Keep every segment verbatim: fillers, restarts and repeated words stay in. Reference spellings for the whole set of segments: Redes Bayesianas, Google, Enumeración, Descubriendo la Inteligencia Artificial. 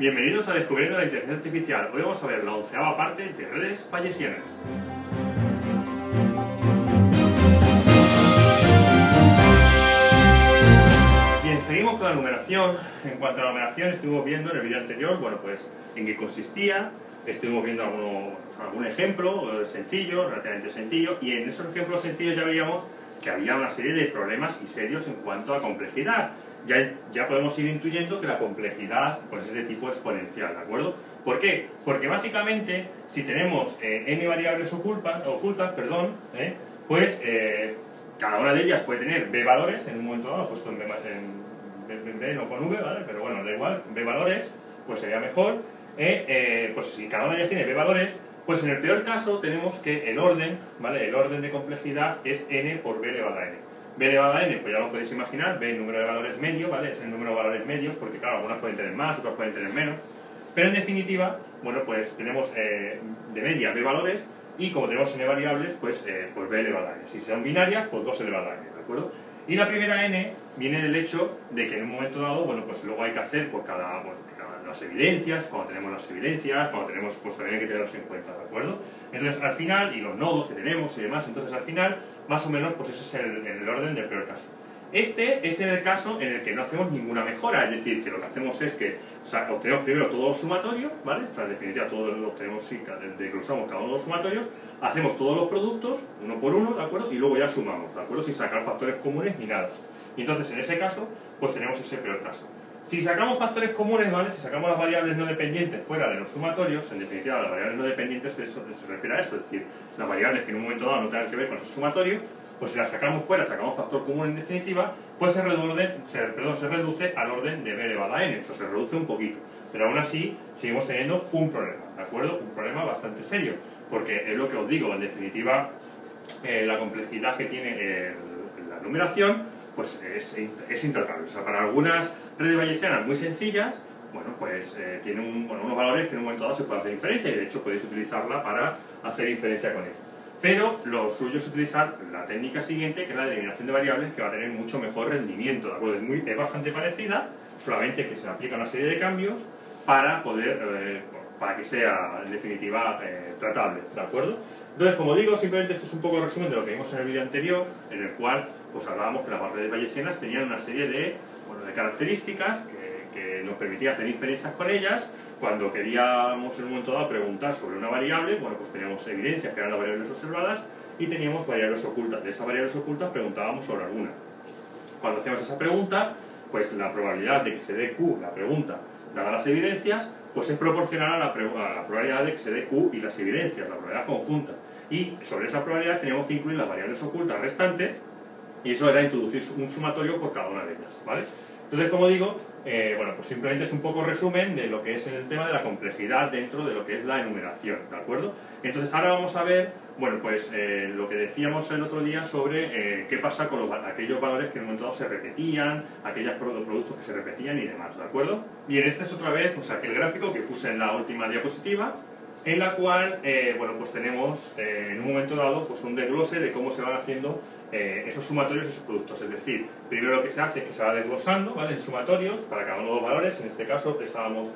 Bienvenidos a Descubriendo la Inteligencia Artificial. Hoy vamos a ver la onceava parte de Redes Bayesianas. Bien, seguimos con la numeración. En cuanto a la numeración, estuvimos viendo en el vídeo anterior, bueno, pues, en qué consistía. Estuvimos viendo alguno, algún ejemplo sencillo, relativamente sencillo, y en esos ejemplos sencillos ya veíamos que había una serie de problemas y serios en cuanto a complejidad. Ya, ya podemos ir intuyendo que la complejidad pues, es de tipo exponencial, ¿de acuerdo? ¿Por qué? Porque básicamente, si tenemos eh, n variables ocultas, ocultas perdón, eh, pues eh, cada una de ellas puede tener b valores, en un momento dado, puesto en b, en b, en b no con v, ¿vale? Pero bueno, da igual, b valores, pues sería mejor. Eh, eh, pues si cada una de ellas tiene b valores, pues en el peor caso tenemos que el orden, ¿vale? El orden de complejidad es n por b elevado a n. B elevado a n, pues ya lo podéis imaginar, b el número de valores medio, ¿vale? Es el número de valores medios, porque claro, algunas pueden tener más, otras pueden tener menos. Pero en definitiva, bueno, pues tenemos eh, de media b valores, y como tenemos n variables, pues, eh, pues b elevado a n. Si son binarias, pues dos elevado a n, ¿de acuerdo? Y la primera n viene del hecho de que en un momento dado, bueno, pues luego hay que hacer por cada, bueno, cada, las evidencias, cuando tenemos las evidencias, cuando tenemos, pues también hay que tenerlos en cuenta, ¿de acuerdo? Entonces, al final, y los nodos que tenemos y demás, entonces al final, más o menos, pues ese es el, el orden del peor caso. Este es el caso en el que no hacemos ninguna mejora, es decir, que lo que hacemos es que, o sea, obtenemos primero todos los sumatorios, ¿vale? O sea, en definitiva, todos los obtenemos, sí, desglosamos cada uno de los sumatorios, hacemos todos los productos, uno por uno, ¿de acuerdo? Y luego ya sumamos, ¿de acuerdo? Sin sacar factores comunes ni nada. Y entonces, en ese caso, pues tenemos ese peor caso. Si sacamos factores comunes, ¿vale? Si sacamos las variables no dependientes fuera de los sumatorios, en definitiva, las variables no dependientes se, se refiere a eso, es decir, las variables que en un momento dado no tengan que ver con el sumatorio, pues si las sacamos fuera, sacamos factor común en definitiva, pues se reduce, se, perdón, se reduce al orden de b elevado a n, eso se reduce un poquito. Pero aún así, seguimos teniendo un problema, ¿de acuerdo? Un problema bastante serio, porque es lo que os digo, en definitiva, eh, la complejidad que tiene el, la numeración, pues es, es intratable. O sea, para algunas redes bayesianas muy sencillas, bueno, pues eh, tiene un, bueno, unos valores que en un momento dado se puede hacer inferencia, y de hecho podéis utilizarla para hacer inferencia con ella. Pero lo suyo es utilizar la técnica siguiente, que es la de eliminación de variables, que va a tener mucho mejor rendimiento, ¿de acuerdo? Es, muy, es bastante parecida, solamente que se aplica una serie de cambios para poder, eh, para que sea, en definitiva, eh, tratable, ¿de acuerdo? Entonces, como digo, simplemente esto es un poco el resumen de lo que vimos en el vídeo anterior, en el cual, pues hablábamos que las redes bayesianas tenían una serie de, bueno, de características que, que nos permitía hacer inferencias con ellas. Cuando queríamos en un momento dado preguntar sobre una variable, bueno, pues teníamos evidencias que eran las variables observadas y teníamos variables ocultas. De esas variables ocultas preguntábamos sobre alguna. Cuando hacíamos esa pregunta, pues la probabilidad de que se dé Q, la pregunta, dadas las evidencias, pues es proporcional a la, a la probabilidad de que se dé Q y las evidencias, la probabilidad conjunta. Y sobre esa probabilidad teníamos que incluir las variables ocultas restantes, y eso era introducir un sumatorio por cada una de ellas, ¿vale? Entonces, como digo, eh, bueno, pues simplemente es un poco resumen de lo que es el tema de la complejidad dentro de lo que es la enumeración, ¿de acuerdo? Entonces, ahora vamos a ver, bueno, pues eh, lo que decíamos el otro día sobre eh, qué pasa con los, aquellos valores que en un momento dado se repetían, aquellos productos que se repetían y demás, ¿de acuerdo? Bien, este es otra vez, o sea, aquel gráfico que puse en la última diapositiva, en la cual, eh, bueno, pues tenemos eh, en un momento dado pues un desglose de cómo se van haciendo eh, esos sumatorios y esos productos. Es decir, primero lo que se hace es que se va desglosando, ¿vale? En sumatorios para cada uno de los valores. En este caso estábamos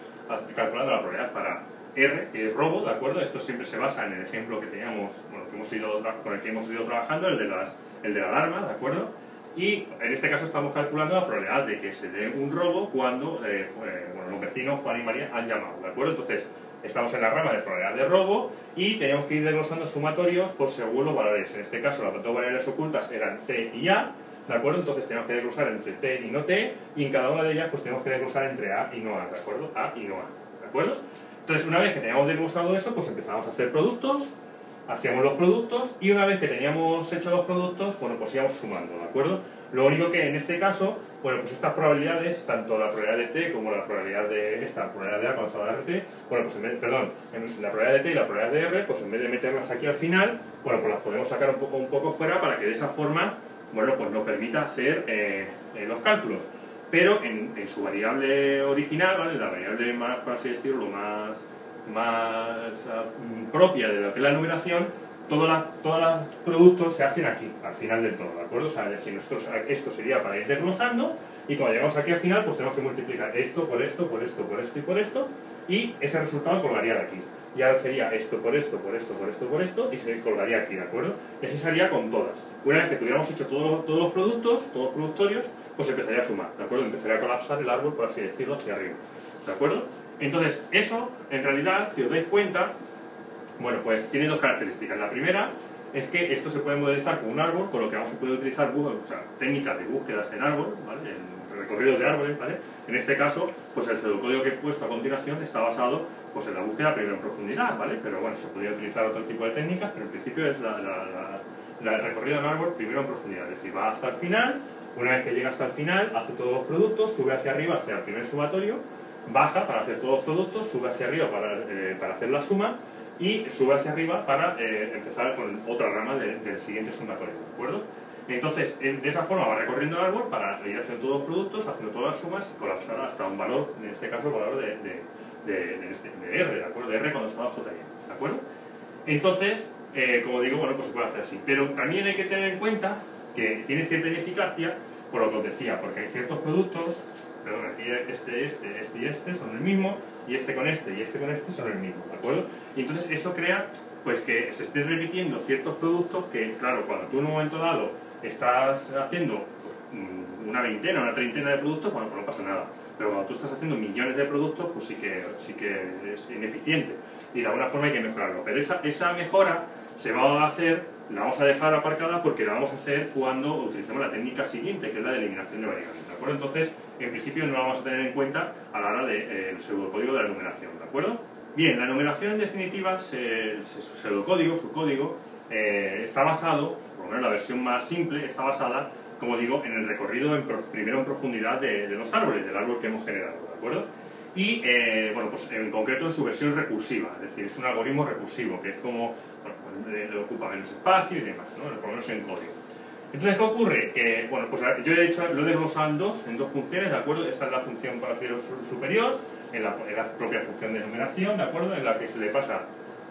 calculando la probabilidad para R, que es robo, ¿de acuerdo? Esto siempre se basa en el ejemplo que teníamos, bueno, que hemos ido, con el que hemos ido trabajando, el de, las, el de la alarma, ¿de acuerdo? Y en este caso estamos calculando la probabilidad de que se dé un robo cuando eh, bueno, los vecinos Juan y María han llamado, ¿de acuerdo? Entonces, estamos en la rama de probabilidad de robo y tenemos que ir desglosando sumatorios por según los valores. En este caso, las dos variables ocultas eran T y A, ¿de acuerdo? Entonces tenemos que desglosar entre T y no T, y en cada una de ellas pues tenemos que desglosar entre A y no A, ¿de acuerdo? A y no A, ¿de acuerdo? Entonces, una vez que teníamos desglosado eso, pues empezamos a hacer productos, hacíamos los productos, y una vez que teníamos hecho los productos, bueno, pues íbamos sumando, ¿de acuerdo? Lo único que en este caso, bueno, pues estas probabilidades, tanto la probabilidad de T como la probabilidad de esta, la probabilidad de A cuando se va a dar R T, bueno, pues en vez, perdón, en la probabilidad de T y la probabilidad de R, pues en vez de meterlas aquí al final, bueno, pues las podemos sacar un poco, un poco fuera para que de esa forma, bueno, pues nos permita hacer eh, los cálculos. Pero en, en su variable original, ¿vale? La variable más, por así decirlo, más, más propia de lo que es la numeración, Todos los productos se hacen aquí, al final del todo, ¿de acuerdo? O sea, es decir, nosotros, esto sería para ir desglosando, y cuando llegamos aquí al final, pues tenemos que multiplicar esto por esto, por esto, por esto y por esto, y ese resultado colgaría de aquí. Y ahora sería esto por esto, por esto, por esto, por esto, y se colgaría aquí, ¿de acuerdo? Y así sería con todas. Una vez que tuviéramos hecho todo, todos los productos, todos los productorios, pues empezaría a sumar, ¿de acuerdo? Empezaría a colapsar el árbol, por así decirlo, hacia arriba, ¿de acuerdo? Entonces, eso, en realidad, si os dais cuenta, bueno, pues tiene dos características. La primera es que esto se puede modelizar con un árbol, con lo que vamos a poder utilizar Google, o sea, técnicas de búsquedas en árbol, ¿vale? En recorridos de árboles, ¿vale? En este caso, pues el pseudocódigo que he puesto a continuación está basado, pues, en la búsqueda primero en profundidad, ¿vale? Pero bueno, se podría utilizar otro tipo de técnicas, pero en principio es la, la, la, la, el recorrido en árbol primero en profundidad, es decir, va hasta el final, una vez que llega hasta el final, hace todos los productos, sube hacia arriba hacia el primer sumatorio, baja para hacer todos los productos, sube hacia arriba para, eh, para hacer la suma, y sube hacia arriba para eh, empezar con otra rama del de, de siguiente sumatorio, ¿de acuerdo? Entonces, de esa forma va recorriendo el árbol para ir haciendo todos los productos, haciendo todas las sumas y colapsar hasta un valor, en este caso el valor de, de, de, de, este, de R, ¿de acuerdo? De R cuando se va a J, ¿de acuerdo? Entonces, eh, como digo, bueno, pues se puede hacer así. Pero también hay que tener en cuenta que tiene cierta ineficacia, por lo que os decía, porque hay ciertos productos, perdón, aquí este, este, este y este son el mismo, y este con este y este con este son el mismo, ¿de acuerdo? Y entonces eso crea, pues, que se estén repitiendo ciertos productos que, claro, cuando tú en un momento dado estás haciendo, pues, una veintena, una treintena de productos, bueno, pues no pasa nada. Pero cuando tú estás haciendo millones de productos, pues sí que, sí que es ineficiente. Y de alguna forma hay que mejorarlo. Pero esa, esa mejora se va a hacer, la vamos a dejar aparcada porque la vamos a hacer cuando utilicemos la técnica siguiente, que es la de eliminación de variables, ¿de acuerdo? Entonces, en principio no la vamos a tener en cuenta a la hora del de, eh, pseudocódigo de la enumeración, ¿de acuerdo? Bien, la enumeración en definitiva, se, se, su pseudocódigo, su código, eh, está basado, por lo menos la versión más simple, está basada, como digo, en el recorrido en, primero en profundidad de, de los árboles, del árbol que hemos generado, ¿de acuerdo? Y, eh, bueno, pues en concreto en su versión recursiva, es decir, es un algoritmo recursivo, que es como, bueno, pues, ocupa menos espacio y demás, ¿no? Por lo menos en código. Entonces, ¿qué ocurre? Que, bueno, pues yo he hecho, lo he desglosado en dos, en dos funciones, ¿de acuerdo? Esta es la función para hacer superior, en la, en la propia función de enumeración, ¿de acuerdo? En la que se le pasa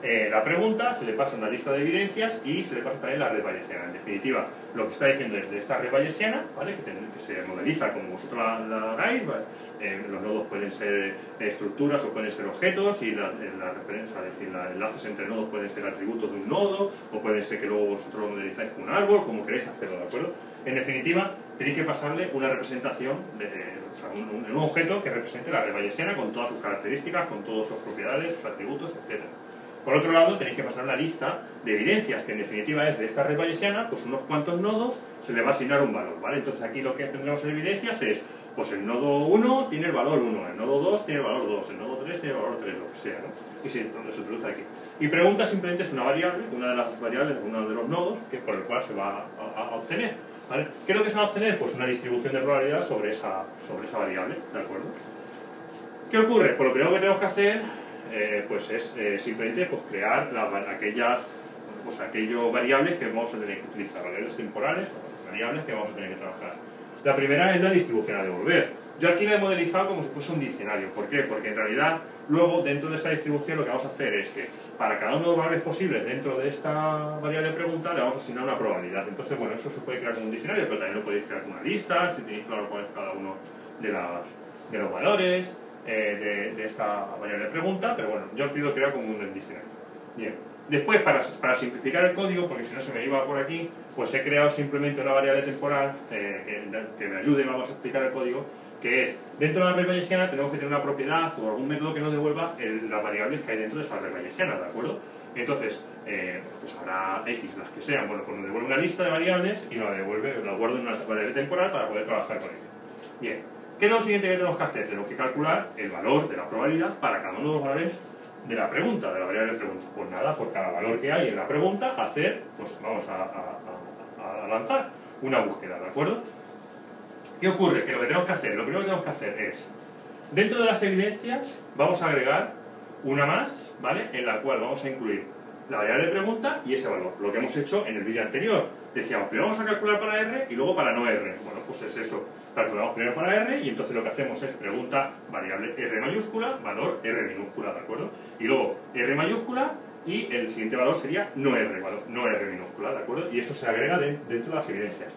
eh, la pregunta, se le pasa una lista de evidencias y se le pasa también la red bayesiana. En definitiva, lo que está diciendo es de esta red bayesiana, ¿vale? Que, te, que se modeliza como vosotros la, la hagáis, ¿vale? Eh, los nodos pueden ser estructuras o pueden ser objetos, y la, la referencia, es decir, los enlaces entre nodos pueden ser atributos de un nodo, o puede ser que luego vosotros modelizáis con un árbol, como queréis hacerlo, ¿de acuerdo? En definitiva, tenéis que pasarle una representación, de, o sea, un, un objeto que represente la red bayesiana con todas sus características, con todas sus propiedades, sus atributos, etcétera. Por otro lado, tenéis que pasar una lista de evidencias, que en definitiva es de esta red bayesiana, pues unos cuantos nodos se le va a asignar un valor, ¿vale? Entonces aquí lo que tendremos en evidencias es, pues el nodo uno tiene el valor uno, el nodo dos tiene el valor dos, el nodo tres tiene el valor tres, lo que sea, ¿no? Y se, se utiliza aquí. Y pregunta simplemente es una variable, una de las variables de uno de los nodos, que por el cual se va a, a, a obtener, ¿vale? ¿Qué es lo que se va a obtener? Pues una distribución de probabilidad sobre esa, sobre esa variable, ¿de acuerdo? ¿Qué ocurre? Pues lo primero que tenemos que hacer, eh, pues es eh, simplemente, pues, crear la, aquellas, pues, aquellos variables que vamos a tener que utilizar, variables temporales o variables que vamos a tener que trabajar. La primera es la distribución a devolver. Yo aquí la he modelizado como si fuese un diccionario. ¿Por qué? Porque en realidad, luego, dentro de esta distribución, lo que vamos a hacer es que para cada uno de los valores posibles dentro de esta variable pregunta le vamos a asignar una probabilidad. Entonces, bueno, eso se puede crear como un diccionario, pero también lo podéis crear como una lista, si tenéis claro cuál es cada uno de, las, de los valores eh, de, de esta variable pregunta, pero bueno, yo aquí lo creo como un diccionario. Bien. Después, para, para simplificar el código, porque si no se me iba por aquí, pues he creado simplemente una variable temporal eh, que, que me ayude, vamos a explicar el código, que es, dentro de la red bayesiana tenemos que tener una propiedad o algún método que nos devuelva el, las variables que hay dentro de esa red bayesiana, ¿de acuerdo? Entonces, eh, pues habrá X, las que sean, bueno, pues nos devuelve una lista de variables y nos la devuelve, la guardo en una variable temporal para poder trabajar con ella. Bien, ¿qué es lo siguiente que tenemos que hacer? Tenemos que calcular el valor de la probabilidad para cada uno de los valores de la pregunta, de la variable pregunta. Pues nada, por cada valor que hay en la pregunta, hacer, pues vamos a, a, a lanzar una búsqueda, ¿de acuerdo? ¿Qué ocurre? Que lo que tenemos que hacer, lo primero que tenemos que hacer es, dentro de las evidencias, vamos a agregar una más, ¿vale? En la cual vamos a incluir la variable pregunta y ese valor, lo que hemos hecho en el vídeo anterior. Decíamos, primero vamos a calcular para R y luego para no R. Bueno, pues es eso. Calculamos primero para R y entonces lo que hacemos es pregunta variable R mayúscula, valor R minúscula, ¿de acuerdo? Y luego R mayúscula, y el siguiente valor sería no R, no R minúscula, ¿de acuerdo? Y eso se agrega de, dentro de las evidencias.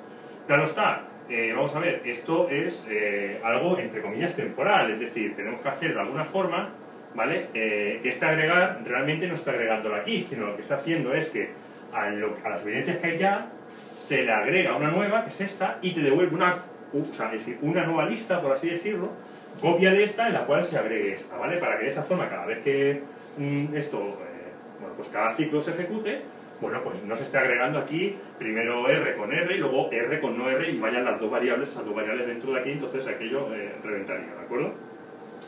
Claro está, eh, vamos a ver, esto es eh, algo, entre comillas, temporal, es decir, tenemos que hacer de alguna forma, ¿vale? Eh, este agregar realmente no está agregándolo aquí, sino lo que está haciendo es que a, lo, a las evidencias que hay ya se le agrega una nueva, que es esta, y te devuelve una, o sea, es decir, una nueva lista, por así decirlo, copia de esta en la cual se agregue esta, ¿vale? Para que de esa forma, cada vez que mm, esto, eh, bueno, pues cada ciclo se ejecute, bueno, pues no se esté agregando aquí primero R con R y luego R con no R y vayan las dos variables, esas dos variables dentro de aquí, entonces aquello eh, reventaría, ¿de acuerdo?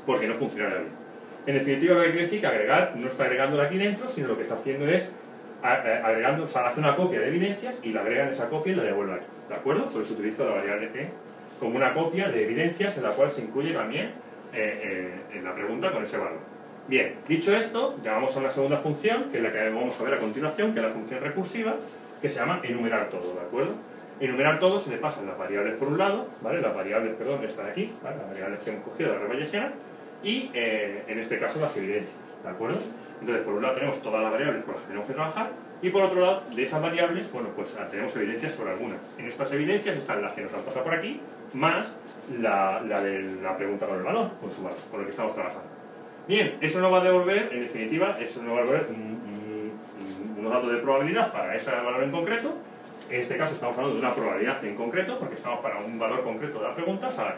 Porque no funcionaría bien. En definitiva, lo que quiere decir que agregar no está agregando aquí dentro, sino lo que está haciendo es agregando, o sea, hace una copia de evidencias y la agrega en esa copia y la devuelve aquí, ¿de acuerdo? Por eso utilizo la variable E como una copia de evidencias en la cual se incluye también eh, eh, en la pregunta con ese valor. Bien, dicho esto, llamamos a una segunda función, que es la que vamos a ver a continuación, que es la función recursiva, que se llama enumerar todo, ¿de acuerdo? Enumerar todo se le pasan las variables por un lado, ¿vale? Las variables, perdón, están aquí, ¿vale? Las variables que hemos cogido de la red bayesiana, y eh, en este caso las evidencias, ¿de acuerdo? Entonces, por un lado tenemos todas las variables con las que tenemos que trabajar, y por otro lado, de esas variables, bueno, pues tenemos evidencias sobre algunas. En estas evidencias están las que nos han pasado por aquí, más la, la de la pregunta con el valor, con su valor, con el que estamos trabajando. Bien, eso nos va a devolver, en definitiva, eso nos va a devolver mm, mm, unos datos de probabilidad para ese valor en concreto. En este caso estamos hablando de una probabilidad en concreto, porque estamos para un valor concreto de la pregunta. O sea,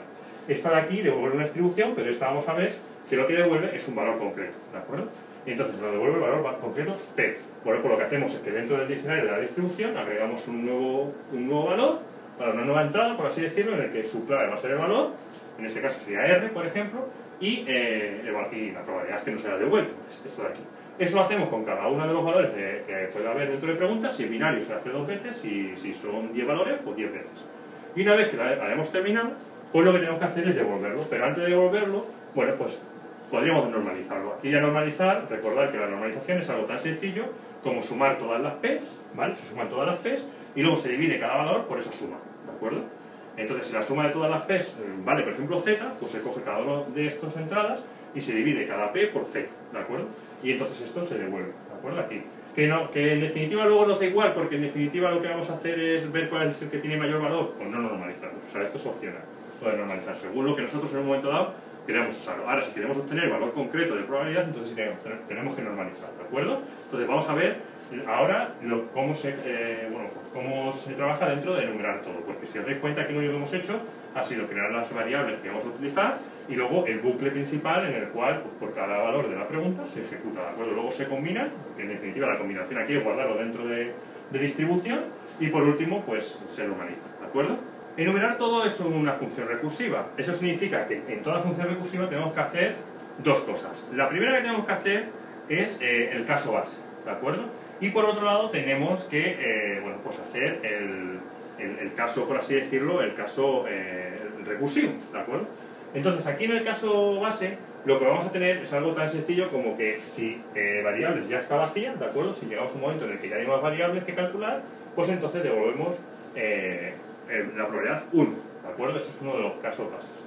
esta de aquí devuelve una distribución, pero esta vamos a ver que lo que devuelve es un valor concreto, ¿de acuerdo? Entonces nos devuelve el valor concreto P. Bueno, por lo que hacemos es que dentro del diccionario de la distribución agregamos un nuevo, un nuevo valor, para una nueva entrada, por así decirlo, en el que su clave va a ser el valor, en este caso sería R, por ejemplo, y, eh, y la probabilidad que nos haya devuelto, esto de aquí. Eso lo hacemos con cada uno de los valores de, que puede haber dentro de preguntas, si es binario se hace dos veces, si, si son diez valores, pues diez veces. Y una vez que la, la hemos terminado, pues lo que tenemos que hacer es devolverlo, pero antes de devolverlo, bueno, pues podríamos normalizarlo. Aquí ya normalizar, recordar que la normalización es algo tan sencillo como sumar todas las P's, ¿vale? Se suman todas las P's y luego se divide cada valor por esa suma, ¿de acuerdo? Entonces, si la suma de todas las P's vale, por ejemplo, Z, pues se coge cada una de estas entradas y se divide cada P por Z, ¿de acuerdo? Y entonces esto se devuelve, ¿de acuerdo? Aquí. Que, no, que en definitiva luego nos da igual, porque en definitiva lo que vamos a hacer es ver cuál es el que tiene mayor valor, pues no normalizamos. O sea, esto es opcional, puede normalizar según lo que nosotros en un momento dado queremos usarlo. Ahora, si queremos obtener valor concreto de probabilidad, entonces tenemos que normalizar, ¿de acuerdo? Entonces vamos a ver ahora lo, cómo, se, eh, bueno, pues, cómo se trabaja dentro de enumerar todo, porque si os dais cuenta que lo único que hemos hecho ha sido crear las variables que vamos a utilizar y luego el bucle principal en el cual, pues, por cada valor de la pregunta se ejecuta, ¿de acuerdo? Luego se combina, porque en definitiva la combinación aquí es guardarlo dentro de, de distribución y por último, pues se normaliza, ¿de acuerdo? Enumerar todo es una función recursiva. Eso significa que en toda función recursiva tenemos que hacer dos cosas. La primera que tenemos que hacer es eh, el caso base, ¿de acuerdo? Y por otro lado tenemos que eh, bueno, pues hacer el, el, el caso, por así decirlo, el caso eh, recursivo, ¿de acuerdo? Entonces aquí en el caso base lo que vamos a tener es algo tan sencillo como que si eh, variables ya está vacía, ¿de acuerdo? Si llegamos a un momento en el que ya hay más variables que calcular, pues entonces devolvemos Eh, la probabilidad uno, ¿de acuerdo? Eso es uno de los casos básicos.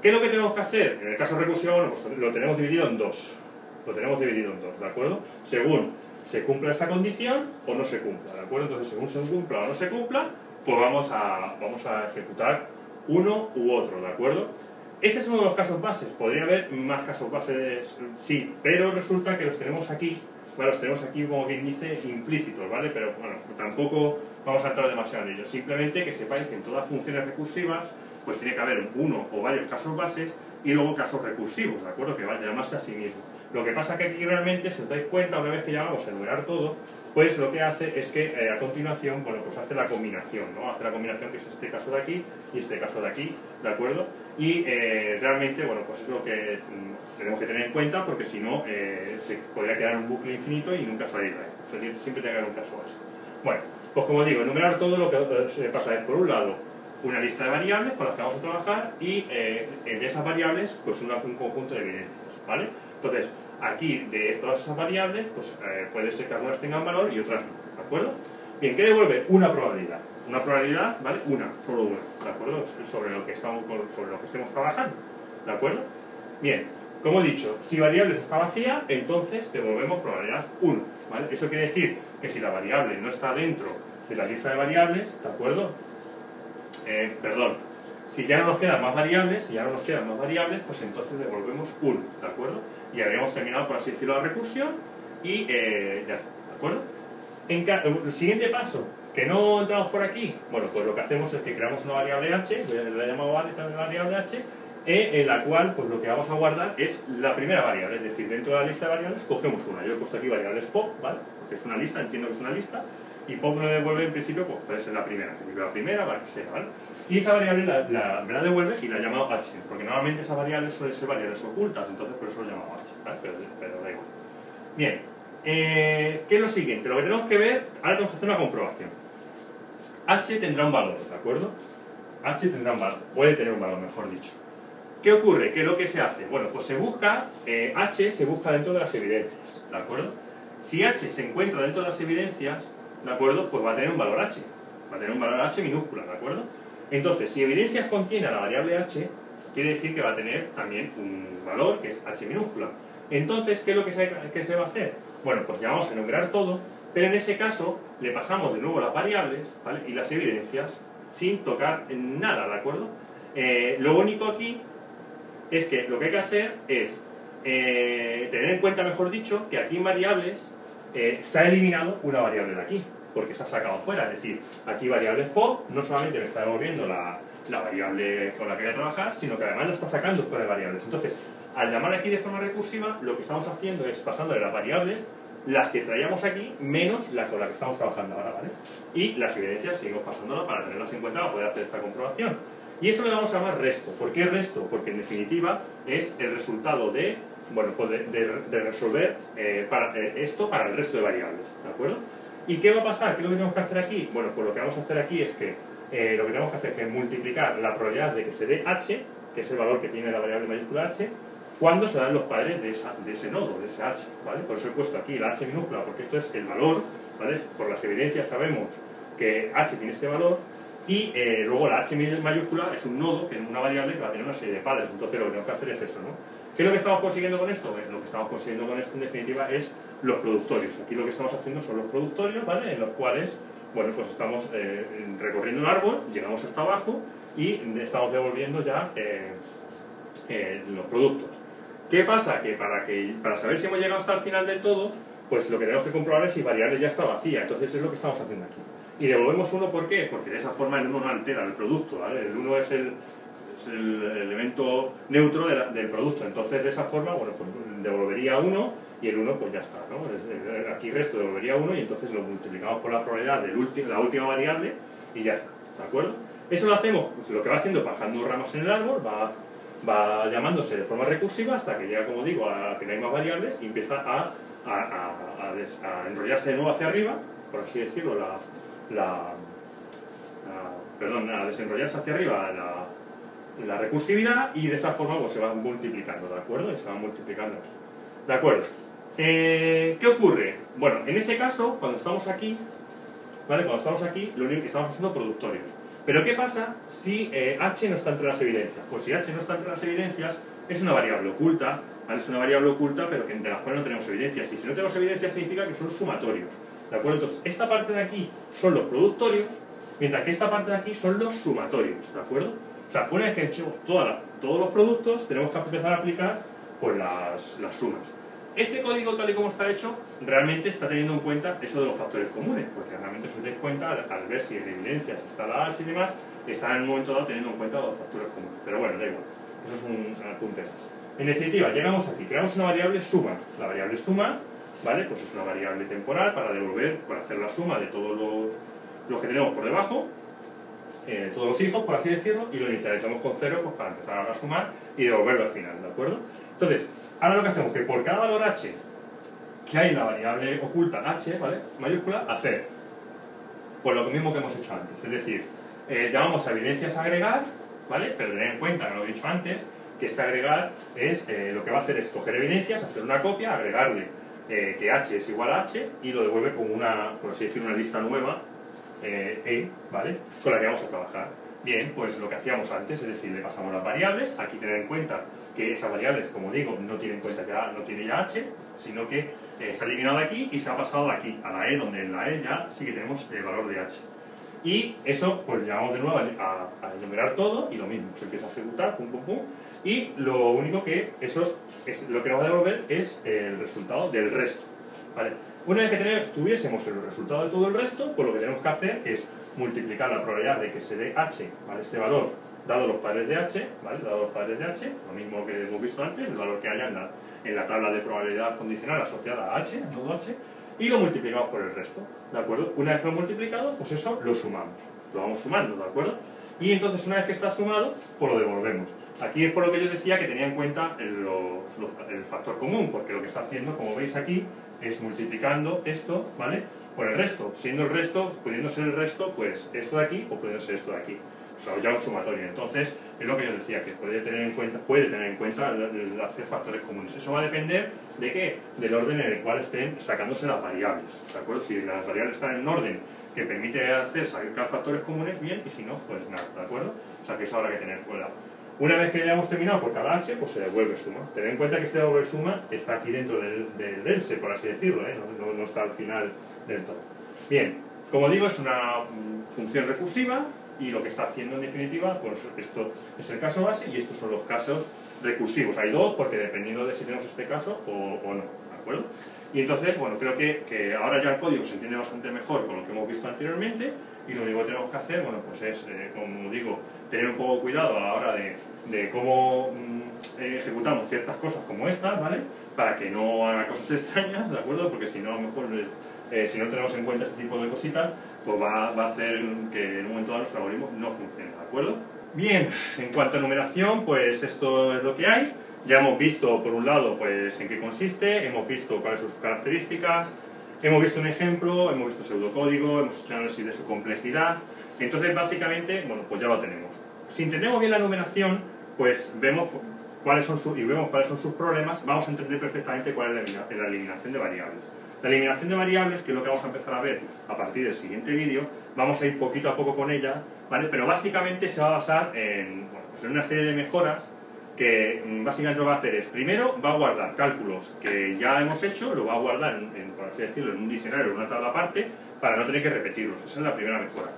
¿Qué es lo que tenemos que hacer? En el caso recursivo, bueno, pues lo tenemos dividido en dos. Lo tenemos dividido en dos, ¿de acuerdo? Según se cumpla esta condición o no se cumpla, ¿de acuerdo? Entonces, según se cumpla o no se cumpla, pues vamos a, vamos a ejecutar uno u otro, ¿de acuerdo? Este es uno de los casos bases. Podría haber más casos bases, sí, pero resulta que los tenemos aquí. Bueno, los tenemos aquí, como quien dice, implícitos, ¿vale? Pero, bueno, tampoco vamos a entrar demasiado en ello. Simplemente que sepáis que en todas funciones recursivas, pues tiene que haber uno o varios casos bases y luego casos recursivos, ¿de acuerdo? Que van a llamarse a sí mismos. Lo que pasa es que aquí realmente, si os dais cuenta, una vez que llamamos a enumerar todo, pues lo que hace es que eh, a continuación, bueno, pues hace la combinación, ¿no? Hace la combinación que es este caso de aquí y este caso de aquí, ¿de acuerdo? Y eh, realmente, bueno, pues es lo que tenemos que tener en cuenta, porque si no, eh, se podría quedar en un bucle infinito y nunca salir de ahí. O sea, siempre tiene que haber un caso base. Bueno, pues como digo, enumerar todo lo que se pasa es, por un lado, una lista de variables con las que vamos a trabajar y eh, de esas variables, pues una, un conjunto de evidencias, ¿vale? Entonces, aquí, de todas esas variables, pues eh, puede ser que algunas tengan valor y otras no, ¿de acuerdo? Bien, ¿qué devuelve? Una probabilidad. Una probabilidad, ¿vale? Una, solo una, ¿de acuerdo? Sobre lo que, estamos, sobre lo que estemos trabajando, ¿de acuerdo? Bien, Como he dicho, si variables está vacía, entonces devolvemos probabilidad uno, ¿vale? Eso quiere decir que si la variable no está dentro de la lista de variables, ¿de acuerdo? Eh, perdón, si ya no nos quedan más variables, si ya no nos quedan más variables, pues entonces devolvemos uno, ¿de acuerdo? Y habíamos terminado, por así decirlo, la recursión y eh, ya está, ¿de acuerdo? En el siguiente paso, que no entramos por aquí, bueno, pues lo que hacemos es que creamos una variable h, la he llamado variable h, en la cual, pues lo que vamos a guardar es la primera variable, es decir, dentro de la lista de variables cogemos una. Yo he puesto aquí variables pop, ¿vale? Porque es una lista, entiendo que es una lista, y pop me devuelve en principio, pues puede ser la primera, la primera, la que sea, ¿vale? Y esa variable la, la, me la devuelve y la he llamado h, porque normalmente esas variables suelen ser variables ocultas, entonces por eso lo he llamado h, ¿vale? Pero, pero da igual. Bien. Eh, ¿Qué es lo siguiente? Lo que tenemos que ver, ahora tenemos que hacer una comprobación. H tendrá un valor, ¿de acuerdo? H tendrá un valor, puede tener un valor, mejor dicho. ¿Qué ocurre? ¿Qué es lo que se hace? Bueno, pues se busca, eh, H se busca dentro de las evidencias, ¿de acuerdo? Si H se encuentra dentro de las evidencias, ¿de acuerdo? Pues va a tener un valor H, va a tener un valor H minúscula, ¿de acuerdo? Entonces, si evidencias contiene a la variable H, quiere decir que va a tener también un valor que es H minúscula. Entonces, ¿qué es lo que se, que se va a hacer? Bueno, pues ya vamos a enumerar todo, pero en ese caso le pasamos de nuevo las variables, ¿vale? Y las evidencias sin tocar nada, ¿de acuerdo? Eh, lo único aquí es que lo que hay que hacer es eh, tener en cuenta, mejor dicho, que aquí en variables eh, se ha eliminado una variable de aquí, porque se ha sacado fuera. Es decir, aquí variables pop no solamente me está devolviendo la, la variable con la que voy a trabajar, sino que además la está sacando fuera de variables. Entonces, al llamar aquí de forma recursiva, lo que estamos haciendo es pasando de las variables las que traíamos aquí, menos la con la que estamos trabajando ahora, ¿vale? Y las evidencias seguimos pasándolas para tenerlas en cuenta para poder hacer esta comprobación. Y eso le vamos a llamar resto. ¿Por qué resto? Porque en definitiva es el resultado de, bueno, pues de, de, de resolver eh, para, eh, esto para el resto de variables, ¿de acuerdo? ¿Y qué va a pasar? ¿Qué es lo que tenemos que hacer aquí? Bueno, pues lo que vamos a hacer aquí es que eh, lo que tenemos que hacer es que multiplicar la probabilidad de que se dé h, que es el valor que tiene la variable mayúscula h, cuando se dan los padres de, esa, de ese nodo, de ese h, ¿vale? Por eso he puesto aquí la h minúscula, porque esto es el valor, ¿vale? Por las evidencias sabemos que h tiene este valor, y eh, luego la h mayúscula es un nodo, que es una variable que va a tener una serie de padres, entonces lo que tenemos que hacer es eso, ¿no? ¿Qué es lo que estamos consiguiendo con esto? Bueno, lo que estamos consiguiendo con esto, en definitiva, es los productorios. Aquí lo que estamos haciendo son los productorios, ¿vale? En los cuales, bueno, pues estamos eh, recorriendo un árbol, llegamos hasta abajo, y estamos devolviendo ya eh, eh, los productos. ¿Qué pasa? Que para, que para saber si hemos llegado hasta el final del todo, pues lo que tenemos que comprobar es si variable ya está vacía. Entonces es lo que estamos haciendo aquí. Y devolvemos uno, ¿por qué? Porque de esa forma el uno no altera el producto, ¿vale? El uno es el, es el elemento neutro de la, del producto. Entonces de esa forma, bueno, pues devolvería uno y el uno pues ya está, ¿no? Aquí resto devolvería uno y entonces lo multiplicamos por la probabilidad de la última variable y ya está, ¿de acuerdo? Eso lo hacemos, pues lo que va haciendo es bajando ramas en el árbol, va... va llamándose de forma recursiva hasta que llega, como digo, a que no hay más variables y empieza a, a, a, a, des, a enrollarse de nuevo hacia arriba, por así decirlo, la, la, la perdón, a desenrollarse hacia arriba la, la recursividad y de esa forma pues, se va multiplicando, ¿de acuerdo? Y se va multiplicando aquí, ¿de acuerdo? Eh, ¿Qué ocurre? Bueno, en ese caso, cuando estamos aquí, ¿vale? Cuando estamos aquí, lo único que estamos haciendo es productorios. Pero ¿qué pasa si eh, h no está entre las evidencias? Pues si h no está entre las evidencias, es una variable oculta, ¿vale? Es una variable oculta, pero que entre las cuales no tenemos evidencias. Y si no tenemos evidencias significa que son sumatorios, ¿de acuerdo? Entonces, esta parte de aquí son los productorios, mientras que esta parte de aquí son los sumatorios, ¿de acuerdo? O sea, una vez que hechemos todos los productos, tenemos que empezar a aplicar pues, las, las sumas. Este código, tal y como está hecho, realmente está teniendo en cuenta eso de los factores comunes, porque realmente si os dais cuenta, al, al ver si en evidencias está la H y demás, está en un momento dado teniendo en cuenta los factores comunes. Pero bueno, da igual, eso es un apunte más. En definitiva, llegamos aquí, creamos una variable suma. La variable suma, ¿vale? Pues es una variable temporal para devolver, para hacer la suma de todos los, los que tenemos por debajo, eh, todos los hijos, por así decirlo, y lo inicializamos con cero pues, para empezar a sumar y devolverlo al final, ¿de acuerdo? Entonces, ahora lo que hacemos es que por cada valor h que hay en la variable oculta h, ¿vale? Mayúscula, hacer pues lo mismo que hemos hecho antes. Es decir, eh, llamamos a evidencias agregar, ¿vale? Pero tened en cuenta, no lo he dicho antes, que este agregar es eh, lo que va a hacer es coger evidencias, hacer una copia, agregarle eh, que h es igual a h y lo devuelve como una, por así decir, una lista nueva eh, e, ¿vale? Con la que vamos a trabajar. Bien, pues lo que hacíamos antes, es decir, le pasamos las variables, aquí tened en cuenta que esas variables, como digo, no tiene en cuenta que A no tiene ya H, sino que eh, se ha eliminado de aquí y se ha pasado de aquí a la E, donde en la E ya sí que tenemos el valor de H. Y eso, pues llamamos de nuevo a, a enumerar todo y lo mismo, se empieza a ejecutar, pum, pum, pum, y lo único que eso es lo que nos va a devolver es el resultado del resto, ¿vale? Una vez que tuviésemos el resultado de todo el resto, pues lo que tenemos que hacer es multiplicar la probabilidad de que se dé H, ¿vale? Este valor, dado los padres de H, ¿vale? Dado los padres de H, lo mismo que hemos visto antes, el valor que haya en la, en la tabla de probabilidad condicional asociada a H, a todo H, y lo multiplicamos por el resto, ¿de acuerdo? Una vez que lo hemos multiplicado, pues eso lo sumamos, lo vamos sumando, ¿de acuerdo? Y entonces una vez que está sumado, pues lo devolvemos. Aquí es por lo que yo decía que tenía en cuenta el, los, los, el factor común, porque lo que está haciendo, como veis aquí, es multiplicando esto, ¿vale? Por el resto, siendo el resto, pudiendo ser el resto, pues esto de aquí o pudiendo ser esto de aquí. O sea, ya un sumatorio. Entonces, es lo que yo decía, que puede tener en cuenta, puede tener en cuenta los factores comunes. Eso va a depender de qué, del orden en el cual estén sacándose las variables, ¿de acuerdo? Si las variables están en un orden que permite hacer sacar factores comunes, bien, y si no, pues nada, ¿de acuerdo? O sea, que eso habrá que tener cuidado. Una vez que hayamos terminado por cada H, pues se devuelve suma. Tened en cuenta que este devolver suma está aquí dentro del, del, del else, por así decirlo, ¿eh? No, no, no está al final del todo. Bien, como digo, es una función recursiva, y lo que está haciendo en definitiva, pues esto es el caso base y estos son los casos recursivos. Hay dos porque dependiendo de si tenemos este caso o, o no, ¿de acuerdo? Y entonces, bueno, creo que, que ahora ya el código se entiende bastante mejor con lo que hemos visto anteriormente y lo único que tenemos que hacer, bueno, pues es, eh, como digo, tener un poco de cuidado a la hora de, de cómo mmm, ejecutamos ciertas cosas como estas, ¿vale? Para que no haga cosas extrañas, ¿de acuerdo? Porque si no, a lo mejor... Eh, Eh, si no tenemos en cuenta este tipo de cositas, pues va, va a hacer que en un momento dado nuestro algoritmo no funcione, ¿de acuerdo? Bien, en cuanto a enumeración, pues esto es lo que hay. Ya hemos visto, por un lado, pues en qué consiste, hemos visto cuáles son sus características, hemos visto un ejemplo, hemos visto pseudocódigo, hemos hecho análisis de su complejidad. Entonces, básicamente, bueno, pues ya lo tenemos. Si entendemos bien la enumeración, pues vemos cuáles son sus, y vemos cuáles son sus problemas, vamos a entender perfectamente cuál es la, la eliminación de variables. La eliminación de variables, que es lo que vamos a empezar a ver a partir del siguiente vídeo, vamos a ir poquito a poco con ella, ¿vale? Pero básicamente se va a basar en, bueno, pues en una serie de mejoras que básicamente lo que va a hacer es, primero, va a guardar cálculos que ya hemos hecho, lo va a guardar, en, en, por así decirlo, en un diccionario o una tabla aparte, para no tener que repetirlos. Esa es la primera mejora.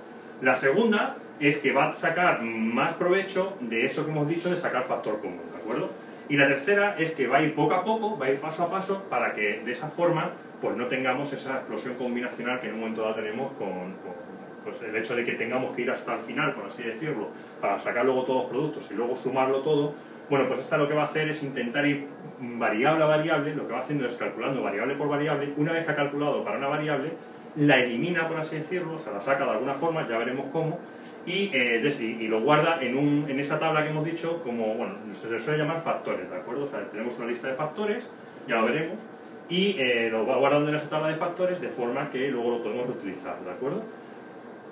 La segunda es que va a sacar más provecho de eso que hemos dicho de sacar factor común, ¿de acuerdo? Y la tercera es que va a ir poco a poco, va a ir paso a paso, para que de esa forma pues no tengamos esa explosión combinacional que en un momento dado tenemos con, con pues el hecho de que tengamos que ir hasta el final, por así decirlo, para sacar luego todos los productos y luego sumarlo todo. Bueno, pues esta lo que va a hacer es intentar ir variable a variable, lo que va haciendo es calculando variable por variable. Una vez que ha calculado para una variable, la elimina, por así decirlo, o sea, la saca de alguna forma, ya veremos cómo, y, eh, y lo guarda en, un, en esa tabla que hemos dicho como, bueno, se le suele llamar factores, ¿de acuerdo? O sea, tenemos una lista de factores, ya lo veremos, y eh, lo va guardando en esa tabla de factores de forma que luego lo podemos reutilizar, ¿de acuerdo?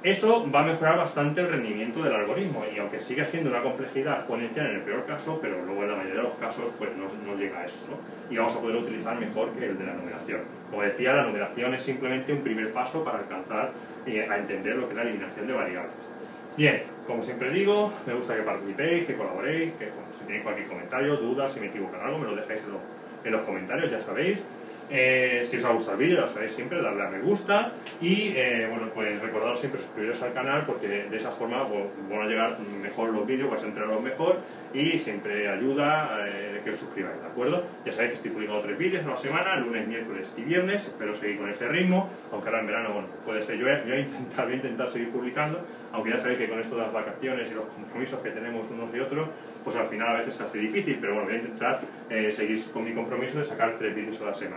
Eso va a mejorar bastante el rendimiento del algoritmo y aunque siga siendo una complejidad exponencial en el peor caso, pero luego en la mayoría de los casos pues no, no llega a eso, ¿no? Y vamos a poder utilizar mejor que el de la numeración. Como decía, la numeración es simplemente un primer paso para alcanzar eh, a entender lo que es la eliminación de variables. Bien, como siempre digo, me gusta que participéis, que colaboréis, que bueno, si tenéis cualquier comentario, duda, si me equivoco en algo, me lo dejáis en los, en los comentarios, ya sabéis. Eh, si os ha gustado el vídeo, ya sabéis siempre, darle a me gusta y eh, bueno, pues recordaros siempre suscribiros al canal porque de esa forma pues, van a llegar mejor los vídeos, vais a enteraros mejor y siempre ayuda eh, que os suscribáis, ¿de acuerdo? Ya sabéis que estoy publicando tres vídeos en una semana, lunes, miércoles y viernes, espero seguir con ese ritmo, aunque ahora en verano, bueno, puede ser yo, yo intentar, voy a intentar seguir publicando, aunque ya sabéis que con esto de las vacaciones y los compromisos que tenemos unos y otros, pues al final a veces se hace difícil, pero bueno, voy a intentar eh, seguir con mi compromiso de sacar tres vídeos a la semana.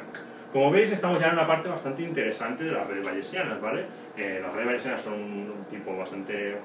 Como veis, estamos ya en una parte bastante interesante de las redes bayesianas, ¿vale? Eh, las redes bayesianas son un tipo bastante...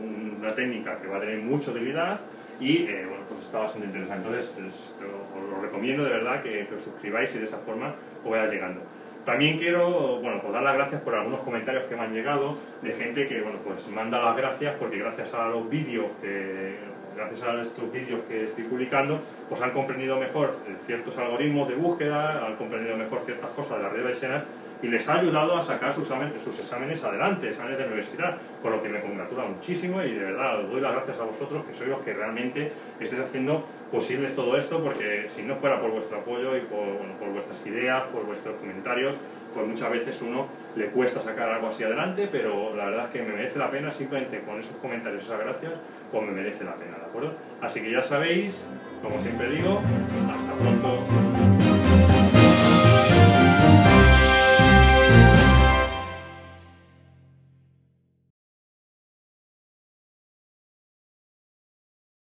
Un, una técnica que va a tener mucha utilidad y, eh, bueno, pues está bastante interesante. Entonces, es, os, os recomiendo de verdad que, que os suscribáis y de esa forma os vaya llegando. También quiero, bueno, pues dar las gracias por algunos comentarios que me han llegado de gente que, bueno, pues manda las gracias porque gracias a los vídeos que... gracias a estos vídeos que estoy publicando, pues han comprendido mejor ciertos algoritmos de búsqueda, han comprendido mejor ciertas cosas de las redes bayesianas y les ha ayudado a sacar sus exámenes, sus exámenes adelante, exámenes de universidad, con lo que me congratula muchísimo y de verdad os doy las gracias a vosotros que sois los que realmente estéis haciendo posible es todo esto, porque si no fuera por vuestro apoyo y por, bueno, por vuestras ideas, por vuestros comentarios, pues muchas veces uno le cuesta sacar algo así adelante, pero la verdad es que me merece la pena, simplemente con esos comentarios, esas gracias, pues me merece la pena, ¿de acuerdo? Así que ya sabéis, como siempre digo, hasta pronto.